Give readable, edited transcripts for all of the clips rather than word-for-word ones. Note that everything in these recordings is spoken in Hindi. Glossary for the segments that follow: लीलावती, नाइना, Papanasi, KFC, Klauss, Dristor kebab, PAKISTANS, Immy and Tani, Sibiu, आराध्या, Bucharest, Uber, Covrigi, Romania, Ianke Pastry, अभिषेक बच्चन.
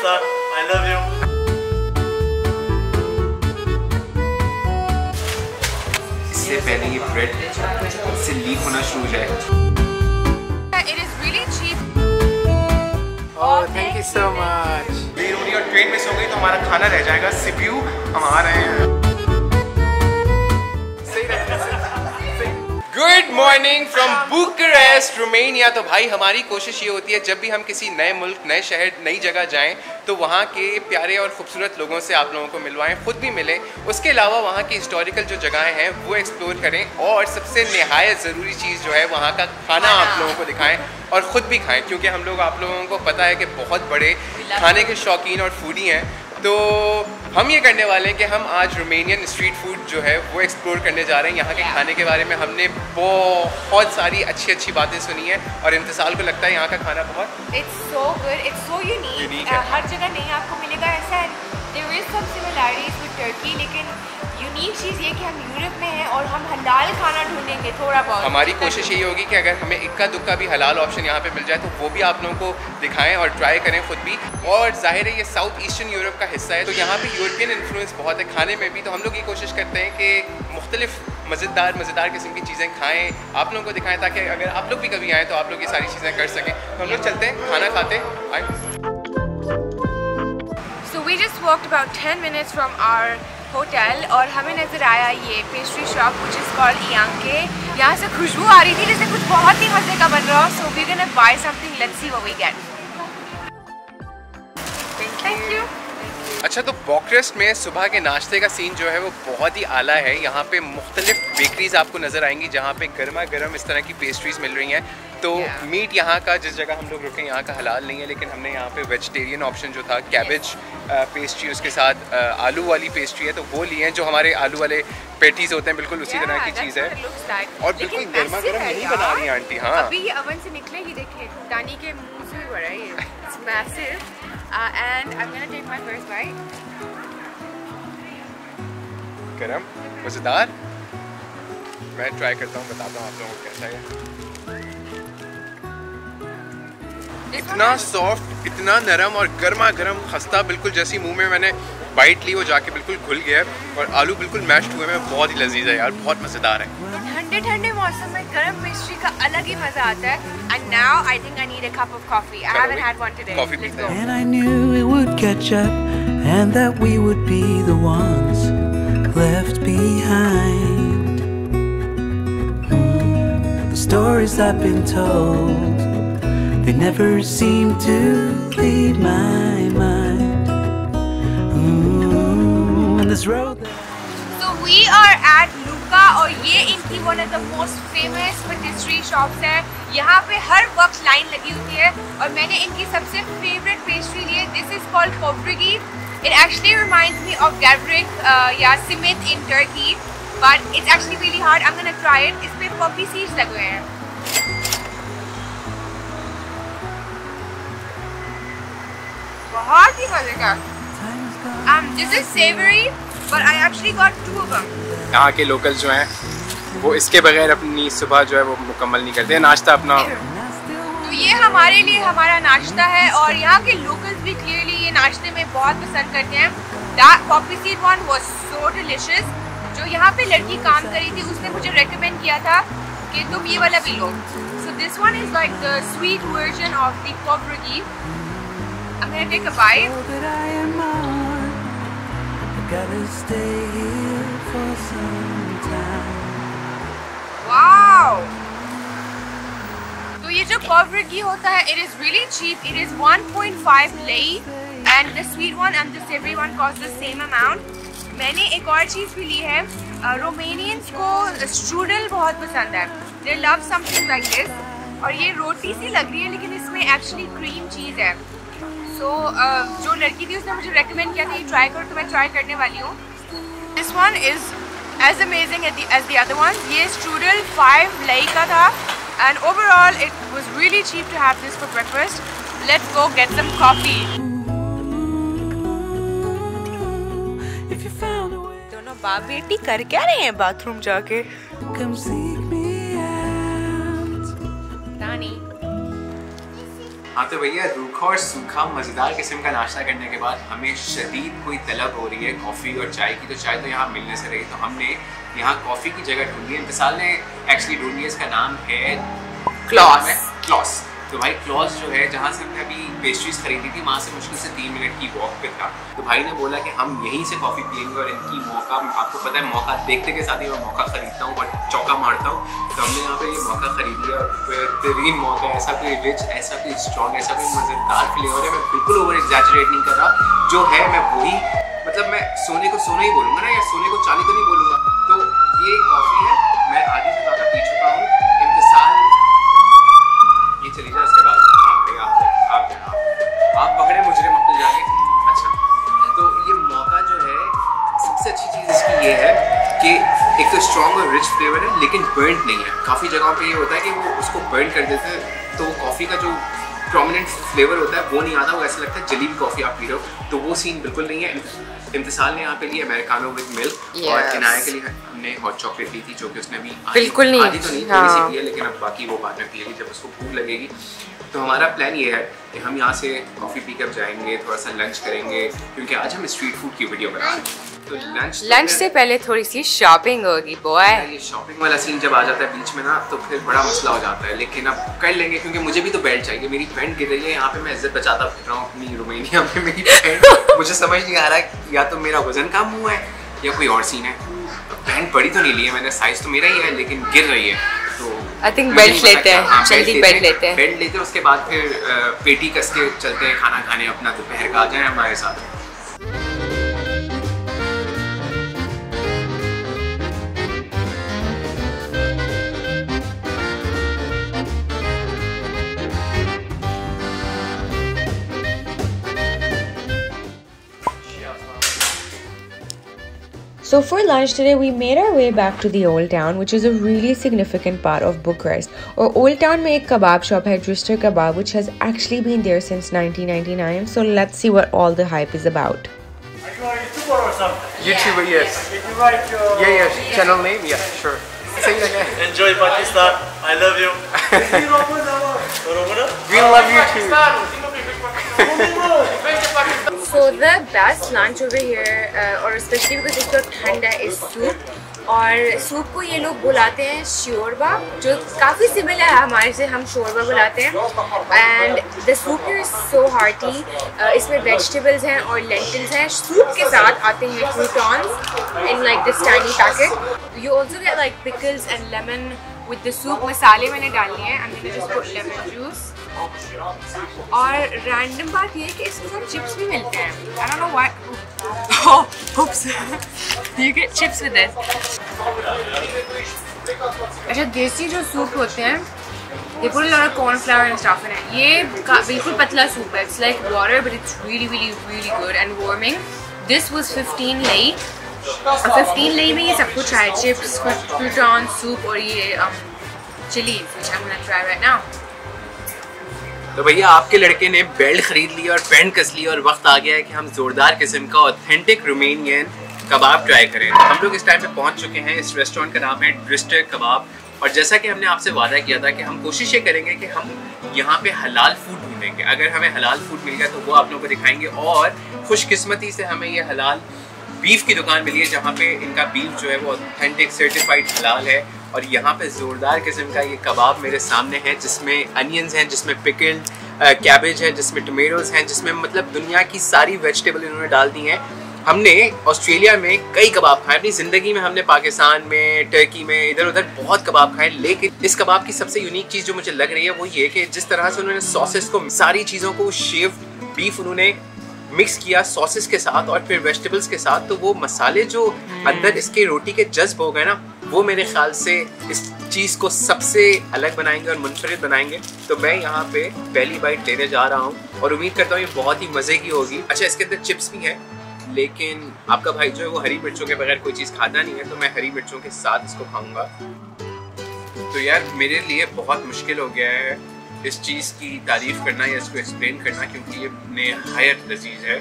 star. I love you. इससे पहले ये ब्रेड से लीफ होना शुरू हो जाए. It is really cheap. Oh, thank you so much. देर हो रही और ट्रेन मिस हो गई तो हमारा खाना रह जाएगा. सिबियू हम आ रहे हैं. Good morning from Bucharest Romania. तो भाई हमारी कोशिश ये होती है जब भी हम किसी नए मुल्क, नए शहर, नई जगह जाएं तो वहाँ के प्यारे और ख़ूबसूरत लोगों से आप लोगों को मिलवाएं, खुद भी मिलें. उसके अलावा वहाँ की हिस्टोरिकल जो जगहें हैं वो एक्सप्लोर करें और सबसे नहायत ज़रूरी चीज़ जो है वहाँ का खाना आप लोगों को दिखाएं और ख़ुद भी खाएं, क्योंकि हम लोग आप लोगों को पता है कि बहुत बड़े खाने के शौकीन और फूडी हैं. तो हम ये करने वाले हैं कि हम आज रोमानियन स्ट्रीट फूड जो है वो एक्सप्लोर करने जा रहे हैं. यहाँ के खाने के बारे में हमने बहुत सारी अच्छी अच्छी बातें सुनी है और इंतज़ार को लगता है यहाँ का खाना बहुत यूनिक है. हर जगह नहीं आपको मिलेगा ऐसा. There is some similarities with Turkey, लेकिन यूनिक चीज़ ये कि हम यूरोप में हैं और हम हलाल खाना ढूंढेंगे थोड़ा बहुत. हमारी कोशिश यही होगी कि अगर हमें इक्का दुक्का भी हलाल ऑप्शन यहाँ पे मिल जाए तो वो भी आप लोगों को दिखाएं और ट्राई करें खुद भी. और जाहिर है ये साउथ ईस्टर्न यूरोप का हिस्सा है तो यहाँ पे यूरोपियन इन्फ्लुएंस बहुत है खाने में भी. तो हम लोग ये कोशिश करते हैं कि मुख्तलिफ मज़ेदार किस्म की चीज़ें खाएँ, आप लोगों को दिखाएँ, ताकि अगर आप लोग भी कभी आएँ तो आप लोग ये सारी चीज़ें कर सकें. तो हम लोग चलते हैं, खाना खाते आए. So we just walked about 10 minutes from our hotel और हमें नज़र आया ये pastry shop which is called यांग के. यहाँ से खुशबू आ रही थी जैसे कुछ बहुत ही मज़े का बन रहा हो. So we gonna buy something, let's see what we get. Thank you. अच्छा, तो बुकरेस्ट में सुबह के नाश्ते का सीन जो है वो बहुत ही आला है. यहाँ पे मुख्तलिफ बेकरीज आपको नज़र आएंगी जहाँ पे गर्मा गर्म इस तरह की पेस्ट्रीज मिल रही हैं. तो मीट यहाँ का, जिस जगह हम लोग रुके, यहाँ का हलाल नहीं है, लेकिन हमने यहाँ पे वेजिटेरियन ऑप्शन जो था, कैबेज पेस्ट्री, उसके साथ आलू वाली पेस्ट्री है, तो वो लिए हैं. जो हमारे आलू वाले पेटीज होते हैं बिल्कुल उसी तरह की चीज़ है और बिल्कुल गर्मा गर्म नहीं बना रही आंटी. हाँ, अभी ये ओवन से निकलेगी, देखिए दानी के मुँह से बड़ा है. It's massive. And I'm gonna take my first bite. गरम, मज़ेदार. मैं ट्राई करता हूँ, बताता हूँ आप लोगों को कैसा है. इतना सॉफ्ट, इतना नरम और गर्मा गर्म खस्ता. बिल्कुल जैसी मुंह में मैंने बाइट ली वो जाके बिल्कुल घुल गया और आलू बिल्कुल मैश्ड हुए में. बहुत ही लजीज है यार, बहुत मज़ेदार है. ठंडे ठंडे मौसम में गरम पेस्ट्री का अलग ही मजा आता है. And now I think I need a cup of coffee. I haven't had one today. Coffee, please. And I knew it would catch up, and that we would be the ones left behind. The stories I've been told, they never seem to leave my mind. And this road. So we are at. और ये इनकी one of the most famous pastry shops है. यहाँ पे हर वक्त लाइन लगी होती है और मैंने इनकी सबसे फेवरेट पेस्ट्री ली है. This is called covrigi. It actually reminds me of gevrek या simit in Turkey, but it's actually really hard. I am gonna try it. इस पे पॉपी सीड्स लगे हैं. बहुत ही मजे का. This is savoury but I actually got 2 of them. यहाँ के लोकल जो हैं वो इसके बगैर अपनी सुबह जो है वो मुकम्मल नहीं करते हैं नाश्ता अपना. तो ये हमारे लिए हमारा नाश्ता है और यहाँ के लोकल्स भी क्लियरली ये नाश्ते में बहुत पसंद करते हैं. Dark poppy seed one was so delicious. जो यहाँ पे लड़की काम कर रही थी उसने मुझे रेकमेंड किया था कि तुम ये वाला भी लो. So this one is like the sweet version of the covrigi. I am gonna take a bite. Wow! तो ये जो कोवरिगी होता है, it is really cheap. It is 1.5 lei, and the sweet one and the savory one cost the same amount. मैंने एक और चीज़ भी ली है. Romanians को strudel बहुत पसंद है. They love something like this. और ये रोटी सी लग रही है लेकिन इसमें actually cream चीज़ है. So जो लड़की थी उसने मुझे recommend किया था ये try करो, तो मैं try करने वाली हूँ. This one is as amazing as the other ones. ये strudel 5 lei का था and overall it was really cheap to have this for breakfast. Let's go get some coffee. दोनों बाप बेटी कर क्या रहे हैं बाथरूम जाके? Danny. हाँ तो भैया रूखा और सूखा मज़ेदार किस्म का नाश्ता करने के बाद हमें शदीद कोई तलब हो रही है कॉफ़ी और चाय की। तो चाय तो यहाँ मिलने से रही, तो हमने यहाँ कॉफ़ी की जगह ढूंढी है। मिसाल ने एक्चुअली ढूंढी है, इसका नाम है क्लॉस। तो भाई क्लॉस जो है, जहाँ से हमने अभी पेस्ट्रीज खरीदी थी वहाँ से मुश्किल से 3 मिनट की वॉक पे था। तो भाई ने बोला कि हम यहीं से कॉफ़ी पियेंगे और इनकी मौका, आपको पता है मौका देखते के साथ ही मैं मौका खरीदता हूँ और चौका मारता हूँ। तो हमने यहाँ पे ये मौका खरीद लिया और बेहतरीन मौका है, ऐसा कोई रिच, ऐसा कोई स्ट्रॉन्ग, ऐसा कोई मज़ेदार फ्लेवर है। मैं बिल्कुल ओवर एग्जैजरेट नहीं कर रहा, जो है मैं वही, मतलब मैं सोने को सोना ही बोलूँगा ना, या सोने को चांदी तो नहीं बोलूँगा। तो ये कॉफ़ी है, मैं आधी से ज़्यादा पी चुका हूँ। चली जाए उसके बाद आप पकड़े मुझे मत जाके। अच्छा, तो ये मौका जो है, सबसे अच्छी चीज़ इसकी ये है कि एक तो स्ट्रॉन्ग और रिच फ्लेवर है लेकिन बर्न नहीं है। काफ़ी जगहों पे ये होता है कि वो उसको बर्न कर देते हैं, तो कॉफ़ी का जो प्रोमिनेंट फ्लेवर होता है वो नहीं आता, वो ऐसा लगता है जलीबी कॉफ़ी आप पी रहे हो। तो वो सीन बिल्कुल नहीं है। इम्तिसाल ने यहाँ पे लिए अमेरिकानो विद मिल्क और किनारे के लिए हमने हॉट चॉकलेट ली थी, जो कि उसने भी बिल्कुल नहीं, आधी तो नहीं थोड़ी सी पी है, लेकिन अब बाकी वो बाद में पिएगी जब उसको भूख लगेगी। तो हमारा प्लान ये है कि हम यहाँ से कॉफ़ी पी कर जाएंगे, थोड़ा सा लंच करेंगे क्योंकि आज हम स्ट्रीट फूड की वीडियो बना रहे हैं। तो लंच से पहले थोड़ी सी शॉपिंग होगी। बॉय ये शॉपिंग वाला सीन जब आ जाता है बीच में ना, तो फिर बड़ा मसला हो जाता है, लेकिन अब कर लेंगे क्योंकि मुझे भी तो बेल्ट चाहिए। मेरी बेल्ट गिर रही है यहाँ पे, मैं इज्जत बचाता फिर रहा हूँ अपनी रोमानिया में। मेरी बेल्ट, मुझे समझ नहीं आ रहा है, या तो मेरा वजन कम हुआ है या कोई और सीन है। बेल्ट बड़ी तो नहीं ली है मैंने, साइज तो मेरा ही है लेकिन गिर रही है। तो आई थिंक बेल्ट लेते हैं, जल्दी बेल्ट लेते हैं, बेल्ट लेते हैं, उसके बाद फिर पेटी कस के चलते हैं खाना खाने अपना। दोपहर का आ जाए हमारे साथ। So for lunch today we made our way back to the old town, which is a really significant part of Bucharest. और old town में एक kebab shop है, Dristor kebab, which has actually been there since 1999. So let's see what all the hype is about. Are you a YouTuber or something? YouTuber, yes. Did you write your channel name? Yeah, sure. Same again. Enjoy Pakistan. I love you. We love you too. So the best lunch over here, और especially because it's so ठंडा is soup, और soup को ये लोग बुलाते हैं शोरबा, जो काफ़ी similar है हमारे से, हम शोरबा बुलाते हैं। And the soup here is so hearty, इसमें vegetables हैं और lentils हैं। Soup के साथ आते हैं croutons in like this tiny packet. You also get like pickles and lemon with the soup. मसाले मैंने डाले हैं, I'm gonna just put lemon juice. और रैंडम बात ये है कि इसके साथ चिप्स भी मिलते हैं। I don't know why, oops, you get chips with this. अच्छा, देसी जो सूप होते हैं, ये पूरे lot of cornflour and stuff in it. ये बिल्कुल पतला सूप है, it's like water but it's really really really good and warming. This was 15 lei और 15 lei में ये सब कुछ है, चिप्स, क्रूटॉन, सूप और ये chilli, which I'm gonna try right now. तो भैया आपके लड़के ने बेल्ट खरीद लिया और पैंट कस लिया और वक्त आ गया है कि हम जोरदार किस्म का ऑथेंटिक रोमेनियन कबाब ट्राई करें। हम लोग इस टाइम पे पहुंच चुके हैं। इस रेस्टोरेंट का नाम है ड्रिस्टर कबाब, और जैसा कि हमने आपसे वादा किया था कि हम कोशिश ये करेंगे कि हम यहाँ पे हलाल फूड ढूंढेंगे। अगर हमें हलाल फूड मिल गया तो वो आप लोगों को दिखाएंगे, और खुशकिस्मती से हमें ये हलाल बीफ की दुकान मिली है जहाँ पे इनका बीफ जो है वो ऑथेंटिक सर्टिफाइड हलाल है। और यहाँ पे ज़ोरदार किस्म का ये कबाब मेरे सामने है, जिसमें अनियंस हैं, जिसमें पिकल्ड कैबेज है, जिसमें टोमेटोज़ हैं, जिसमें मतलब दुनिया की सारी वेजिटेबल इन्होंने डाल दी हैं। हमने ऑस्ट्रेलिया में कई कबाब खाए अपनी ज़िंदगी में, हमने पाकिस्तान में, टर्की में, इधर उधर बहुत कबाब खाए, लेकिन इस कबाब की सबसे यूनिक चीज़ जो मुझे लग रही है वो ये कि जिस तरह से उन्होंने सॉसेस को, सारी चीज़ों को, शेव्ड बीफ उन्होंने मिक्स किया सॉसेस के साथ और फिर वेजिटेबल्स के साथ। तो वो मसाले जो अंदर इसके रोटी के जज्ब हो गए ना, वो मेरे ख्याल से इस चीज़ को सबसे अलग बनाएंगे और मुनफरद बनाएंगे। तो मैं यहाँ पे पहली बाइट लेने जा रहा हूँ और उम्मीद करता हूँ ये बहुत ही मज़े की होगी। अच्छा, इसके अंदर चिप्स भी हैं, लेकिन आपका भाई जो है वो हरी मिर्चों के बगैर कोई चीज़ खाता नहीं है, तो मैं हरी मिर्चों के साथ इसको खाऊँगा। तो यार मेरे लिए बहुत मुश्किल हो गया है इस चीज़ की तारीफ़ करना या इसको एक्सप्लेन करना, क्योंकि ये बेहद लजीज है।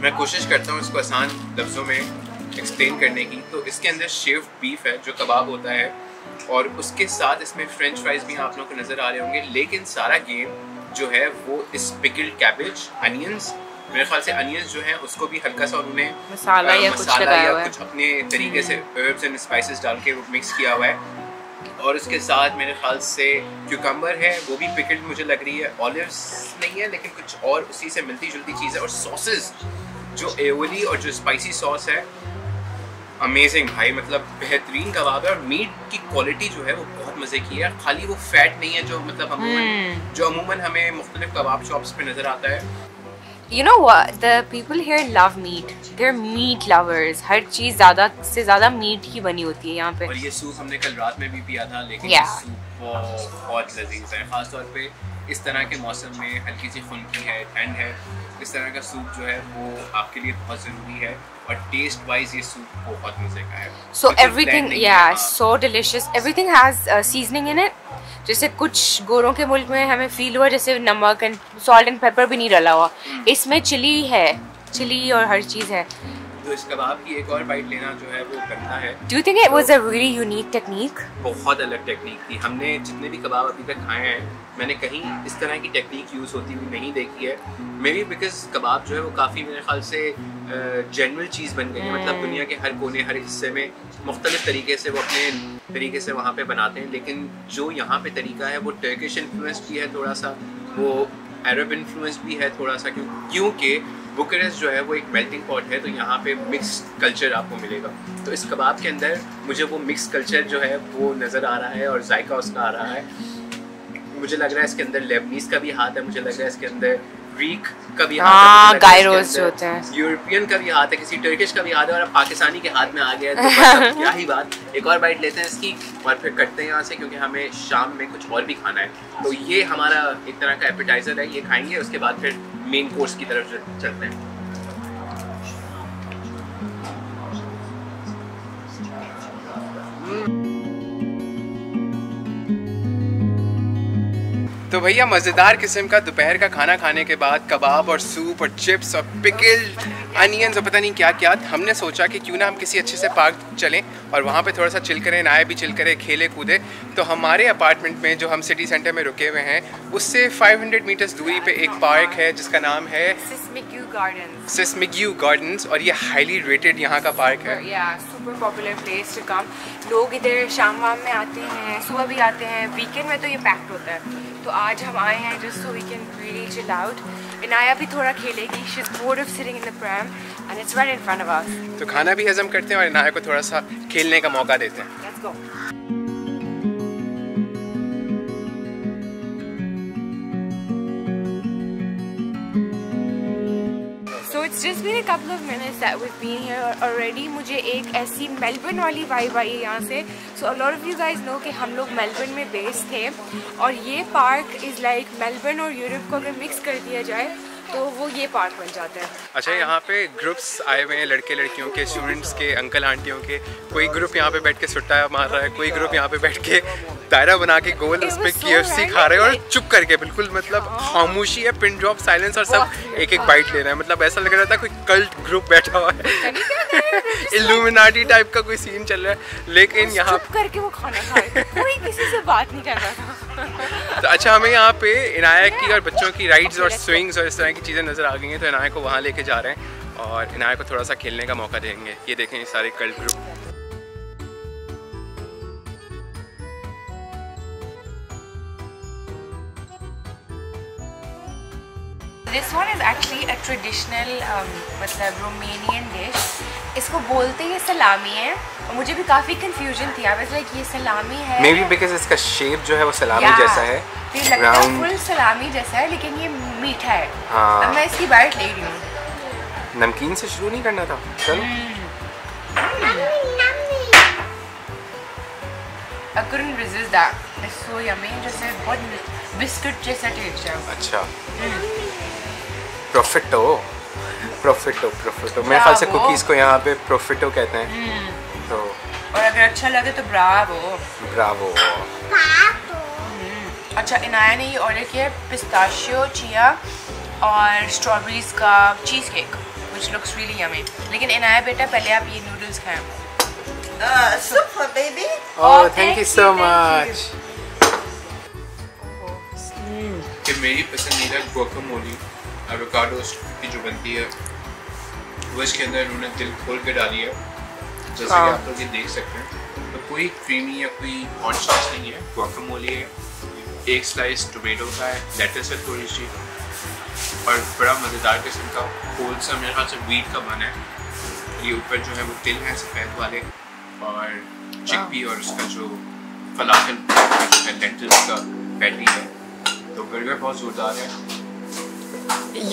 मैं कोशिश करता हूँ इसको आसान लफ्ज़ों में एक्सप्लेन करने की। तो इसके अंदर शेव्ड बीफ है जो कबाब होता है, और उसके साथ इसमें फ्रेंच फ्राइज़ भी आप लोगों को नज़र आ रहे होंगे, लेकिन सारा गेम जो है वो इस पिकल्ड कैबेज, अनियंस, मेरे ख्याल से अनियंस जो है उसको भी हल्का सा उन्होंने मसाला या कुछ अपने तरीके से हर्ब्स एंड स्पाइसेस डाल के मिक्स किया हुआ है। और उसके साथ मेरे ख्याल से क्यूकम्बर है, वो भी पिकल्ड मुझे लग रही है, ऑलिव्स नहीं है लेकिन कुछ और उसी से मिलती जुलती चीज़ है। और सॉसेस जो एवली और जो स्पाइसी सॉस है, अमेजिंग भाई, मतलब बेहतरीन कबाब है। और मीट की क्वालिटी जो है वो बहुत मज़े की है, खाली वो फैट नहीं है जो मतलब अमूमन हमें मुख्तलिफ कबाब शॉप्स पे नज़र आता है। You know what? The people here love meat. They're meat lovers. हर चीज़ ज़्यादा से ज़्यादा मीट ही बनी होती है यहाँ पे। और ये सूप हमने कल रात में भी पिया था, लेकिन सूप बहुत लजीज है, खास तौर पे इस तरह के मौसम में हल्की सी खुनकी है, ठंड है, इस तरह का सूप जो है वो आपके लिए बहुत ज़रूरी है। और टेस्ट वाइज ये सूप बहुत मज़े का है। So everything, yeah, so delicious. Everything has seasoning in it. जैसे कुछ गोरों के मुल्क में हमें फील हुआ जैसे नमक एंड सॉल्ट एंड पेपर भी नहीं डाला हुआ, इसमें चिली है, चिली और हर चीज़ है। तो इस कबाब की एक और बाइट लेना जो है वो करना है। Do you think it was a really unique technique? बहुत अलग टेक्निक थी। हमने जितने भी कबाब अभी तक खाए हैं, मैंने कहीं इस तरह की टेक्निक यूज़ होती हुई नहीं देखी है। मेबी बिकॉज कबाब जो है वो काफ़ी मेरे ख्याल से जनरल चीज़ बन गई है, मतलब दुनिया के हर कोने हर हिस्से में मुख्तलिफ तरीके से वो अपने तरीके से वहाँ पे बनाते हैं। लेकिन जो यहाँ पे तरीका है वो टर्किश इन्फ्लुएंस भी है थोड़ा सा, वो अरब इन्फ्लुएंस भी है थोड़ा सा, क्योंकि बुकरेस्ट जो है वो एक मेल्टिंग पॉट है, तो यहाँ पे मिक्स्ड कल्चर आपको मिलेगा। तो इस कबाब के अंदर मुझे वो मिक्स कल्चर जो है वो नज़र आ रहा है और जायका उसका आ रहा है। मुझे लग रहा है इसके अंदर लेबनीज़ का भी हाथ है, मुझे लग रहा है इसके अंदर ग्रीक का भी हाथ है, गायरोस होते हैं, यूरोपियन का भी हाथ है, किसी टर्किश का भी हाथ है, और अब पाकिस्तानी के हाथ में आ गया है, तो बस क्या ही बात। एक और बाइट लेते हैं इसकी और फिर कटते हैं यहाँ से, क्योंकि हमें शाम में कुछ और भी खाना है। तो ये हमारा एक तरह का एपेटाइज़र है, ये खाएंगे, उसके बाद फिर मेन कोर्स की तरफ चलते हैं। तो भैया मज़ेदार किस्म का दोपहर का खाना खाने के बाद कबाब और सूप और चिप्स और पिकल्ड अनियंस और पता नहीं क्या क्या, हमने सोचा कि क्यों ना हम किसी अच्छे से पार्क चलें और वहाँ पे थोड़ा सा चिल करें, नाया भी चिल करें, खेले कूदे। तो हमारे अपार्टमेंट में जो हम सिटी सेंटर में रुके हुए हैं उससे 500 मीटर्स दूरी पे एक पार्क है जिसका नाम है सिस्मिग्यू गार्डन्स, सिस्मिग्यू गार्डन्स, और ये हाईली रेटेड यहाँ का पार्क है। Super popular place to come, लोग इधर शाम वाम में आते हैं, सुबह भी आते हैं, वीकेंड में तो ये पैक्ड होता है। तो आज हम आए हैं just so we can really chill out. Inaya भी थोड़ा खेलेगी, she is bored of sitting in the pram and it's right in front of us. तो खाना भी हजम करते हैं और इनाया को थोड़ा सा खेलने का मौका देते हैं। Let's go. So it's just been a couple of minutes that we've been here already. मुझे एक ऐसी मेलबर्न वाली वाइब आई है यहाँ से। So a lot of you guys know कि हम लोग मेलबर्न में बेस्ड थे और ये पार्क इज़ लाइक मेलबर्न और यूरोप को अगर मिक्स कर दिया जाए तो वो ये पार्क बन जाता है। अच्छा, यहाँ पे ग्रुप्स आए हुए हैं, लड़के लड़कियों के, स्टूडेंट्स के, अंकल आंटियों के। कोई ग्रुप यहाँ पे बैठ के सुट्टा मार रहा है, कोई ग्रुप यहाँ पे बैठ के दायरा बना के गोल उस पर KFC खा रहे हैं और चुप करके बिल्कुल मतलब खामोशी है, पिन ड्रॉप साइलेंस, और सब एक एक बाइट ले रहे हैं। मतलब ऐसा लग रहा था कोई कल्ट ग्रुप बैठा हुआ है, इल्यूमिनाटी टाइप का कोई सीन चल रहा है, लेकिन यहाँ चुप करके वो खाना खा रहे थे, कोई किसी से बात नहीं कर रहा था। तो अच्छा, हमें यहाँ पे इनाया की और बच्चों की राइड्स और स्विंग्स और इस तरह की चीज़ें नज़र आ गई हैं, तो इनाया को वहाँ लेके जा रहे हैं और इनाया को थोड़ा सा खेलने का मौका देंगे। ये देखें ये सारे cult group. This one is actually a traditional मतलब रोमानियन डिश, इसको बोलते हैं सलामी है, और मुझे भी काफ़ी कन्फ्यूजन थी। आई वाज लाइक ये सलामी है मे बी बिकॉज इसका शेप जो है वो सलामी जैसा है, ये लगता है फुल सलामी जैसा है, लेकिन ये मीठा है। अब मैं इसकी बाइट ले रही हूँ। नमकीन से शुरू नहीं करना था, चलो। I couldn't resist that. It's so yummy, जैसे बहुत बिस्किट जैसा टेस्ट है। अच्छा, प्रोफिटो, प्रोफिटो, प्रोफिटो, मेरे ख्याल से कुकीज़ को यहाँ पे प्रोफिटो कहते हैं। तो और अगर अच्छा लगे तो ब्रावो, ब्रावो। अच्छा, इनाया ने ये ऑर्डर किया पिस्ताशियो, चिया और स्ट्रॉबेरीज का cheesecake, which looks really yummy. लेकिन इनाया बेटा पहले आप ये नूडल्स खाएं। Super baby, oh thank you so much. मेरी पसंदीदा गुआकामोली एवोकाडोस की जो बनती है वो इसके अंदर उन्होंने दिल खोल के डाली है, जैसे कि आप लोग ये देख सकते हैं। तो कोई क्रीमी या कोई हॉट सॉस नहीं है, गुआकामोली है, एक स्लाइस टोमेटो का है, लेटस है थोड़ी सी, और बड़ा मज़ेदार किस्म का होल सा मेरे ख्याल से वीट का बना है। ये ऊपर जो है वो तिल है सफ़ेद वाले और चिकपी और उसका जो फलाफल लेंटिल्स का पैटी है। तो बर्गर बहुत जोरदार है,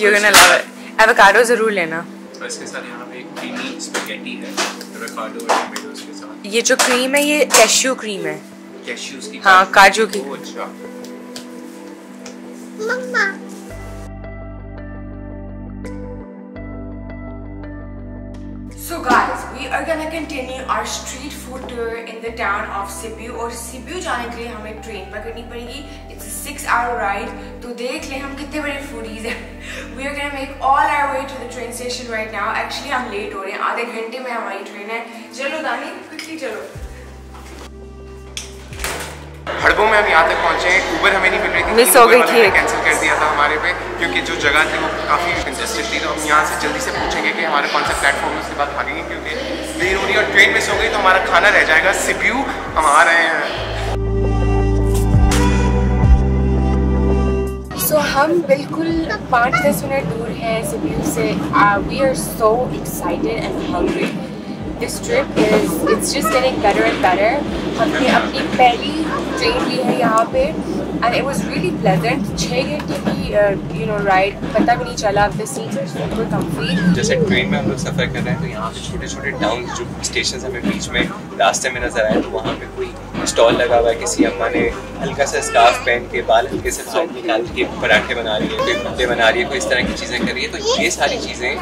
you will love it. Avocado ज़रूर लेना। और इसके साथ यहाँ पे एक क्रीमी स्पैगेटी है एवोकाडो और टोमेटोज़ के साथ। ये जो क्रीम है ये कैश्यू क्रीम है, कैश्यूज़ की, हाँ काजू की। अच्छा मम्मा So guys, we are gonna continue our street food tour in the town of Sibiu. और Sibiu जाने के लिए हमें ट्रेन पकड़नी पड़ेगी। It's a 6-hour ride. तो देख ले हम कितने बड़े foodies हैं। We are gonna make all our way to the train station right now. Actually हम late हो रहे हैं, आधे घंटे में हमारी ट्रेन है। चलो दानी quickly चलो। हड़बों में हम यहाँ तक पहुँचे हैं। Uber हमें नहीं मिल रही थी, मिस हो गई थी, कैंसिल कर दिया था हमारे पे, क्योंकि जो जगह थी वो काफ़ी कंजेस्टेड थी। तो हम यहाँ से जल्दी से पूछेंगे कि हमारे कौन सा प्लेटफॉर्म है, उसके बाद भागेंगे क्योंकि देर हो रही है और ट्रेन मिस हो गई तो हमारा खाना रह जाएगा। Sibiu हम आ रहे हैं। So हम बिल्कुल 5-10 मिनट दूर हैं Sibiu से। We are so excited and hungry. This trip is it's just getting better and better. हमने अपनी पहली ट्रेन ली है यहाँ पे and it was really pleasant. 6 घंटे की you know ride, पता भी नहीं चला। The seats are super comfy. जैसे ट्रेन में हम लोग सफ़र कर रहे हैं तो यहाँ पे छोटे-छोटे टाउन जो स्टेशन हमें बीच में रास्ते में नजर आए, तो वहाँ पे कोई स्टॉल लगा हुआ है, किसी अम्मा ने हल्का सा स्कार्फ पहन के बाल हल्के से फ्राई निकाल के पराठे बना रही है, कोई भुट्टे बना रही है, कोई इस तरह की चीज़ें कर रही है। तो ये सारी चीज़ें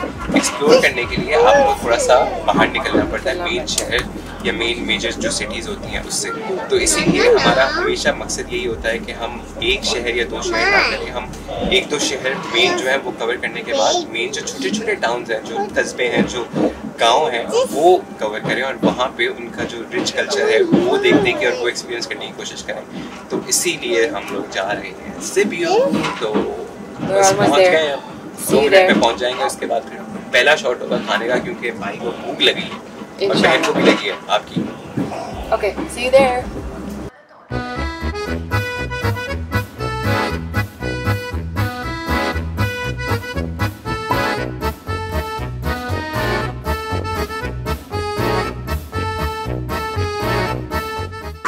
एक्सप्लोर करने के लिए आपको थोड़ा सा बाहर निकलना पड़ता है मेन शहर या मेन मेजर जो सिटीज़ होती हैं उससे। तो इसीलिए हमारा हमेशा मकसद यही होता है कि हम एक शहर या दो शहर ना करें, हम 1-2 शहर मेन जो है वो कवर करने के बाद मेन जो छोटे छोटे टाउन्स हैं, जो कस्बे हैं, जो गांव हैं, वो कवर करें और वहाँ पे उनका जो रिच कल्चर है वो देखने की और वो एक्सपीरियंस करने की कोशिश करें। तो इसीलिए हम लोग जा रहे हैं Sibiu। तो बस पहुँच गए, हम 2 मिनट में पहुँच जाएंगे। उसके बाद फिर पहला शॉट होगा खाने का, क्योंकि भाई को भूख लगी है और बहन को भी लगी है आपकी। Okay, see you there.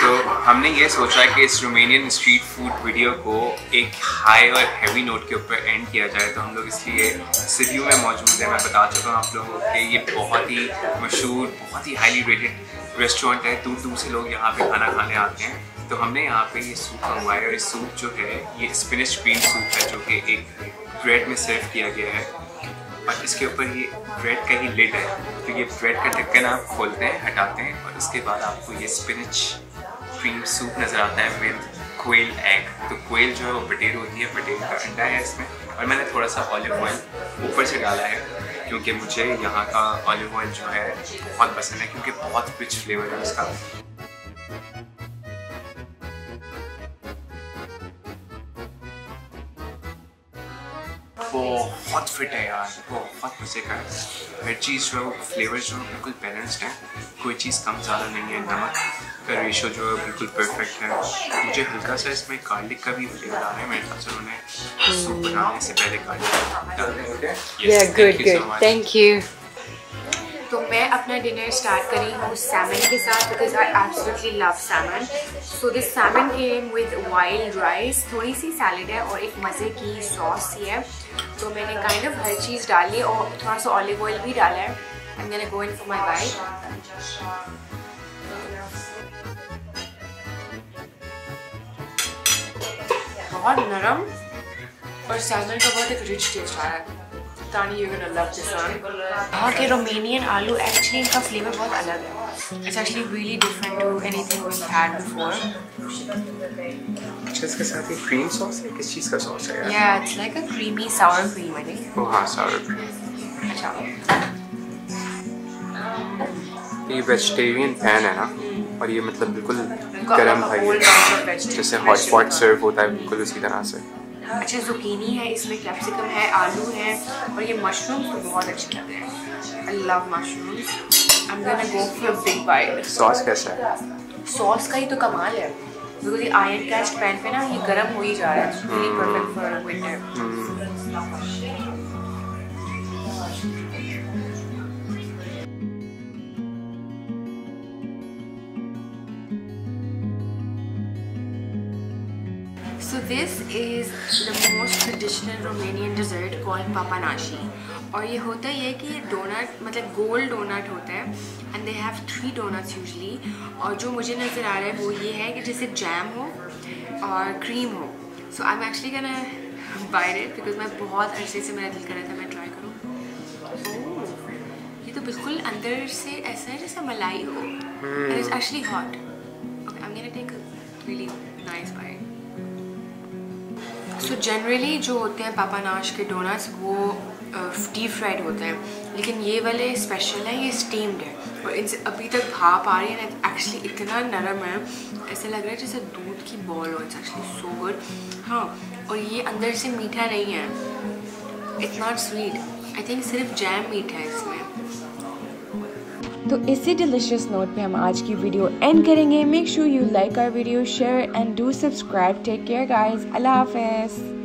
तो हमने ये सोचा कि इस रोमानियन स्ट्रीट फूड वीडियो को एक हाई और हैवी नोट के ऊपर एंड किया जाए, तो हम लोग इसलिए Sibiu में मौजूद है। मैं बता चुका हूँ आप लोगों को कि ये बहुत ही मशहूर, बहुत ही हाईली रेटेड रेस्टोरेंट है। दूर-दूर से लोग यहाँ पे खाना खाने आते हैं। तो हमने यहाँ पे ये सूप मंगवाया और ये सूप जो है ये स्पिनच ग्रीन सूप है, जो कि एक ब्रेड में सर्व किया गया है और इसके ऊपर ये ब्रेड का ही लिड है। तो ये ब्रेड का ढक्कन आप खोलते हैं, हटाते हैं और इसके बाद आपको ये स्पिनच ग्रीन सूप नज़र आता है विद कोयल एग। तो कोयल जो है वो बटेर होती है, बटेर का अंडा है इसमें, और मैंने थोड़ा सा ऑलिव ऑयल ऊपर से डाला है क्योंकि मुझे यहाँ का ऑलिव ऑयल जो है बहुत पसंद है, क्योंकि बहुत रिच फ्लेवर है उसका। बहुत फिट है यार, बहुत मज़े का है। हर चीज़ जो है वो फ्लेवर जो है बिल्कुल बैलेंस्ड है, कोई चीज़ कम ज़्यादा नहीं है। नमक का रेशो जो है बिल्कुल परफेक्ट है। मुझे हल्का सा इसमें गार्लिक का भी फ्लेवर आ रहा है, मेरे ख्याल से उन्होंने सूप बनाने से पहले गार्लिक डाला। Thank you. तो मैं अपना डिनर स्टार्ट करी हूँ सैमन के साथ, because I absolutely love salmon. So this salmon came with wild rice, थोड़ी सी सैलड है और एक मज़े की सॉस ही है। तो मैंने काइंड ऑफ हर चीज़ डाली और थोड़ा सा ऑलिव ऑयल भी डाला है। I am gonna go in for my bite. बहुत नरम और सैमन का बहुत एक रिच टेस्ट आ रहा है। Tani you gonna love this one. और के रोमेनियन आलू एक्चुअली इनका फ्लेवर बहुत अलग है। It's actually really different to anything we had before. इसके साथ ये क्रीम सॉस है, किस चीज़ का सॉस है यार? या it's like a creamy sour cream I think. ओह हां सावर क्रीम। अच्छा ये वेजिटेरियन पैन है ना, और ये मतलब बिल्कुल गरम भाई, जैसे हॉट पॉट सर्व होता है बिल्कुल उसी तरह से। अच्छे ज़ुकीनी है, इसमें कैप्सिकम है, आलू है और ये मशरूम्स तो बहुत अच्छे लग रहे हैं। I love mushrooms. I am gonna go for a big bite. Sauce कैसा है? सॉस का ही तो कमाल है, बिकॉज ये आयरन कैस्ट पैन पे ना ये गर्म हो ही जा रहा है। Really perfect for winter. So this is the most traditional Romanian dessert called Papanasi. और ये होता ही है कि ये डोनट मतलब गोल डोनट होता है and they have 3 donuts usually। और जो मुझे नज़र आ रहा है वो ये है कि जैसे जैम हो और क्रीम हो। So I'm actually gonna buy it because मैं बहुत अरसे से मेरा दिल कर रहा था मैं ट्राई करूँ। ये तो बिल्कुल अंदर से ऐसा है जैसे मलाई हो। And it's actually hot. Okay, I'm gonna take a really nice bite. So generally जो होते हैं पापानाश के डोनट्स वो डीप फ्राइड होते हैं, लेकिन ये वाले स्पेशल हैं, ये स्टीम्ड है और इनसे अभी तक भाप आ रही है। एक्चुअली इतना नरम है, ऐसा लग रहा है जैसे दूध की बॉल हो। It's actually so good. हाँ, और ये अंदर से मीठा नहीं है, it's not sweet. I think सिर्फ जैम मीठा है इसमें। तो इसी डिलिशियस नोट पे हम आज की वीडियो एंड करेंगे। Make sure you like our video, share and do subscribe. Take care guys, अल्लाह हाफिज़।